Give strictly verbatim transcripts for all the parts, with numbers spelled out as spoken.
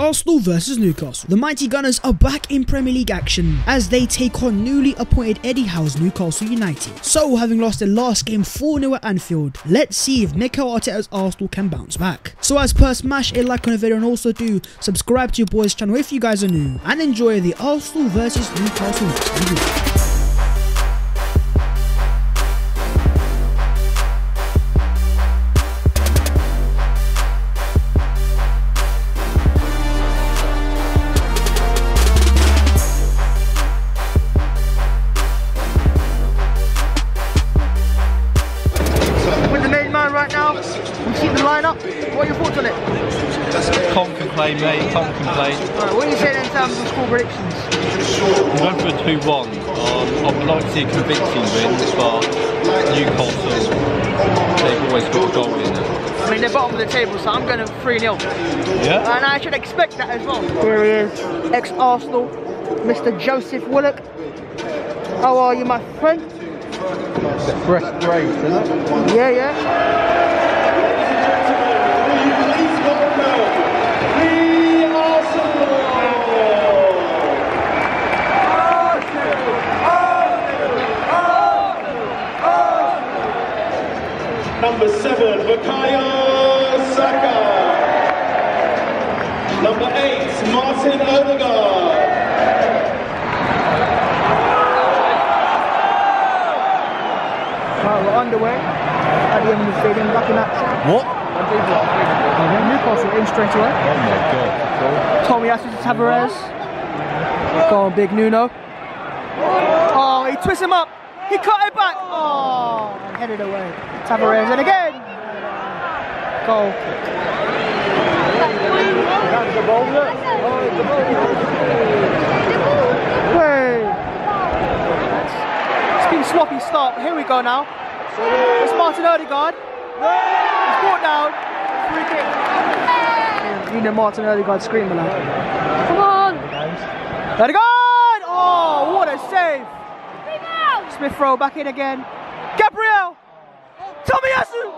Arsenal versus Newcastle. The mighty Gunners are back in Premier League action as they take on newly appointed Eddie Howe's Newcastle United. So, having lost their last game four nil at Anfield, let's see if Mikel Arteta's Arsenal can bounce back. So as per, smash a like on the video and also do subscribe to your boys channel if you guys are new, and enjoy the Arsenal versus Newcastle next video. Mate, can't complain. Right, what do you say in terms of score predictions? I'm going for a two one. Um, I would like to see a convincing win, but Newcastle, they've always got a goal in it. I mean, they're bottom of the table, so I'm going to three nil. Yeah? And I should expect that as well. Here he is, ex-Arsenal, Mister Joseph Willock. How are you, my friend? The fresh grave, isn't it? Yeah, yeah. Number seven, Bukayo Saka. Number eight, Martin Odegaard. Well, we're underway at the end of the stadium, back in that track. What? Newcastle in straight away. Oh my god. Tomiyasu to Tavares. Go on, big Nuno. Oh, he twists him up. He cut it back. Oh, and headed away. Tavares, and again. Goal. Hey. It's been a sloppy start. Here we go now. It's Martin Odegaard. He's brought down. Free kick. You know Martin Odegaard screaming now. Come on. Odegaard. Oh, what a save. Smith Rowe back in again. Gabriel! Tomiyasu!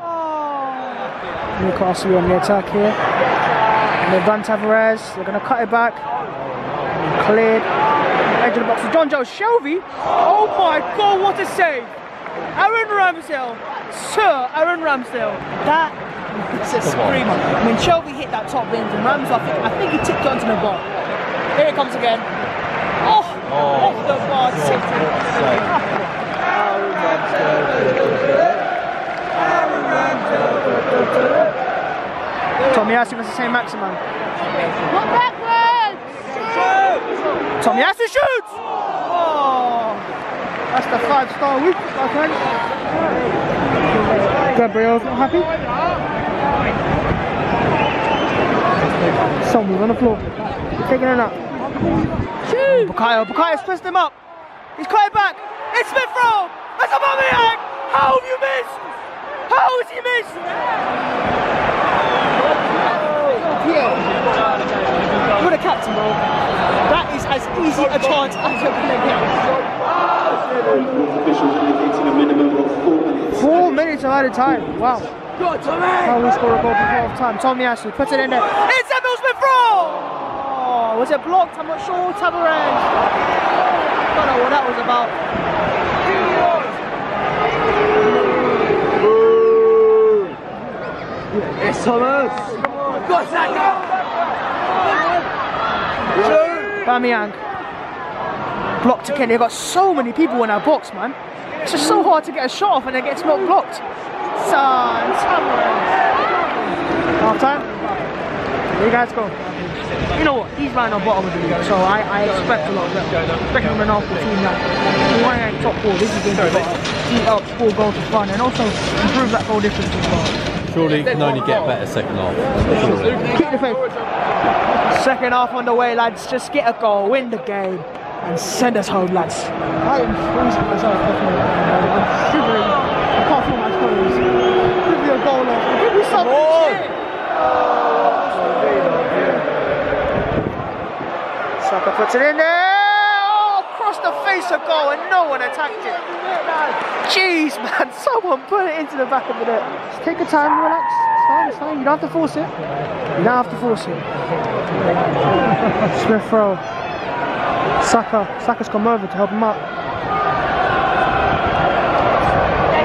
Oh. Newcastle on the attack here. And they've done Tavares. They're going to cut it back. And cleared. Edge of the box to John Joe Shelby. Oh my god, what a save! Aaron Ramsdale. Sir Aaron Ramsdale. That is a screamer. When Shelby hit that top end and Ramsdale, I think, I think he tipped it onto the bar. Here it comes again. Oh! Oh, off the bar, tipped it. Tomiyasu was the same maximum. Look backwards! Shoot! Tomiyasu shoots! Oh, that's the five-star week, my friend. Gabriel's not happy. Somebody's on the floor. Taking it up. Bukayo, Bukayo's twisted him up. He's cut it back. It's Smith Rowe. That's Aubameyang. How have you missed? How has he missed? Yeah. You're the captain, bro. That is as easy a chance as you're going to get. Four minutes out of time. Wow. How we score a goal before half time. Tomiyasu puts it in there. It's Emil Smith Rowe. Was it blocked? I'm not sure. Tavares. I don't know what that was about. It's Thomas. Got Saka. Aubameyang. Blocked again. They've got so many people in our box, man. It's just so hard to get a shot off and it gets not blocked. So, Tavares. Half time. You guys go. You know what, he's right on bottom of the league, so I, I expect a lot of that. Expect him an awful team now. We want to top four, this is going to be up four goals to fun and also improve that goal difference as well. Surely can only get better second half. Keep the faith. Second half on the way, lads, just get a goal, win the game and send us home, lads. I am freezing myself, I'm shivering, I can't feel my toes. Give me a goal now, give me something. Saka puts it in there! Oh, across the face of goal and no one attacked it. Jeez, man, someone put it into the back of the net. Just take your time, relax. It's fine. It's fine. You don't have to force it. You don't have to force it. Smith Rowe. Saka. Saka's come over to help him out.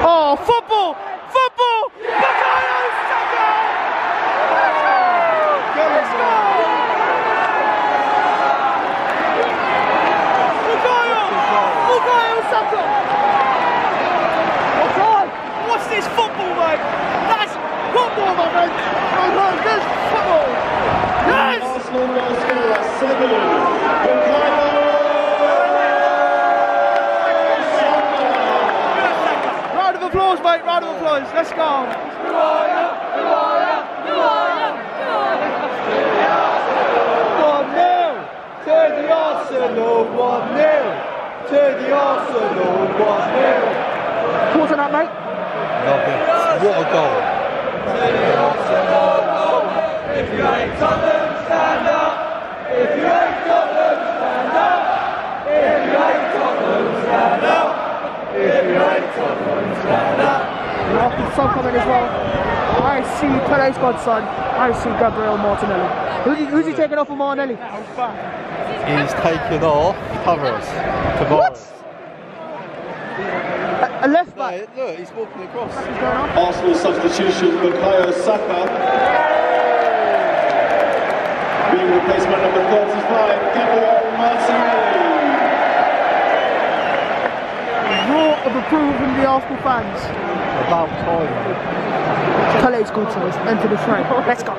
Oh, football! Football! Yeah! Bukayo Saka! Let's go! Bukayo! Bukayo Saka! What's on? What's this football, mate? That's football, my friend! Oh no, this football! Yes! Arsenal now score seven. Applause, mate, round of applause, let's go. one nil to the Arsenal, one nil to the Arsenal, one nil. What's on that, mate? Nothing. What a goal. To the Arsenal, goal. If you ain't got them, stand up. If you ain't got them, stand up. If you ain't got them, stand up. If you ain't got them, stand up. After some coming as well. I see Pelé's godson. I see Gabriel Martinelli. Who's he, who's he taking off of Martinelli? He's taken off Tavares. What? A, a left back. No, look, he's walking across. Arsenal substitution, Bukayo Saka. Being replaced by number thirty-five, Gabriel Martinelli. Of approval from the Arsenal fans. About time. Pelé's good to us. Enter the frame. Let's go.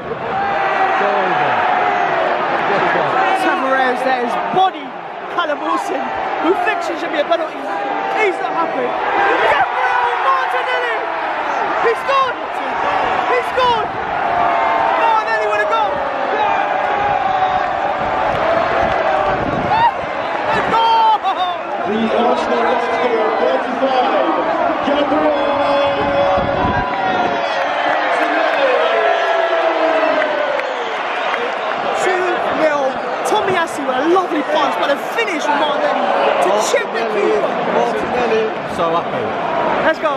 Tavares there is body. Callum Wilson, who thinks it should be a penalty. He's not happy. Gabriel Martinelli! He scored! He scored! Martinelli with a goal! The Arsenal left score thirty-five, Gabriel two nil, Tomiyasu, a lovely pass, but a finish from Martinelli to chip the keeper. Martinelli, so happy. Let's go.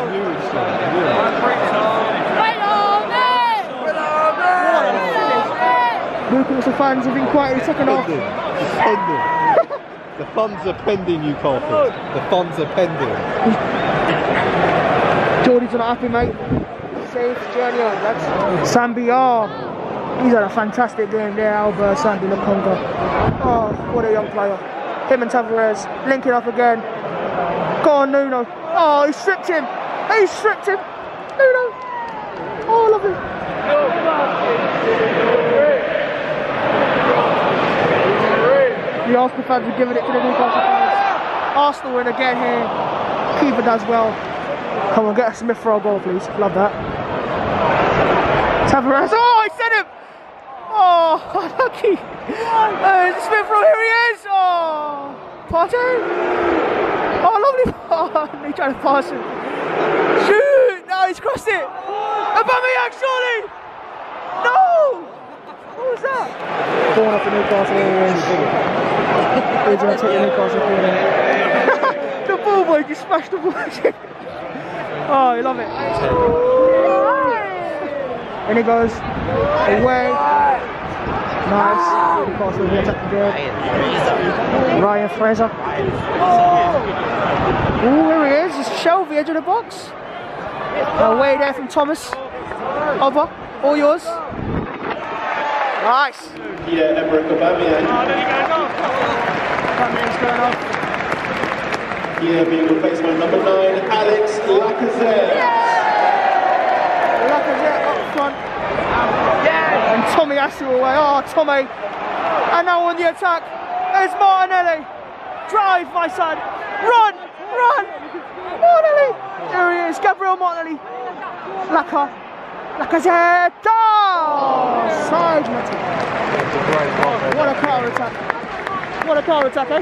Lucas, the fans have been quiet in the second half. The funds are pending, you Newcastle. The funds are pending. Jordy's not happy, mate. Safe journey on. That's Sambi. Oh, he's had a fantastic game there, Albert Sambi Lokonga. Oh, what a young player. Him and Tavares linking up again. Go on, Nuno. Oh, he stripped him. He stripped him. Nuno. Oh, lovely. The Arsenal fans are giving it to the Newcastle fans. Arsenal win again here. Keeper does well. Come on, get a Smith Rowe goal, please. Love that. Tavares. Oh, I sent him. Oh, lucky. Uh, Smith Rowe, here he is. Oh, Partey. Oh, lovely. Oh, he tried to pass him. Shoot. No, he's crossed it. Aubameyang, surely. No. What was that? Going up the Newcastle area. They're trying to take the Newcastle corner. The ball boy just smashed the ball. Oh, I love it. And it goes away. Nice. Newcastle will attack again. Ryan Fraser. Oh, there he is. It's Shelby, edge of the box. Away there from Thomas. Over. All yours. Nice. Yeah, Emmerich Aubameyang. Yeah, being replaced by number nine, Alex Lacazette. Yeah! Lacazette up front. Yeah! And Tomiyasu away. Oh, Tommy. And now on the attack is Martinelli. Drive, my son. Run, run. Martinelli. There he is, Gabriel Martinelli. Laka. Lacazette. Oh, side metal. Oh, what a power attack. What a power attack, eh?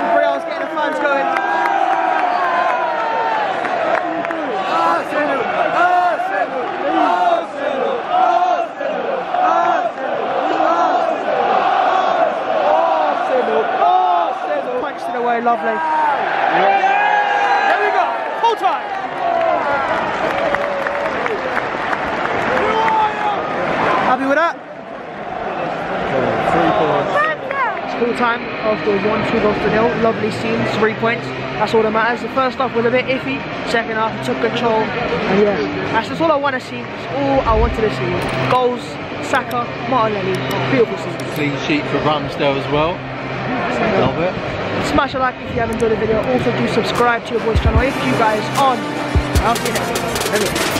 Gabriel's getting the fans going. Arsenal! Arsenal! Arsenal! Arsenal! Arsenal! Arsenal! Arsenal! Arsenal! Punch to the lovely. There we go. Full time. Happy with that? Full time after one two goals to nil. Lovely scene, three points. That's all that matters. The first half was a bit iffy. Second half took control. And yeah, that's just all I want to see. That's all I wanted to see. Goals, Saka, Martinelli. Beautiful season. Clean sheet for Ramsdale as well. Love it. Smash a like if you haven't enjoyed the video. Also do subscribe to your boys channel if you guys aren't. I'll see you next time.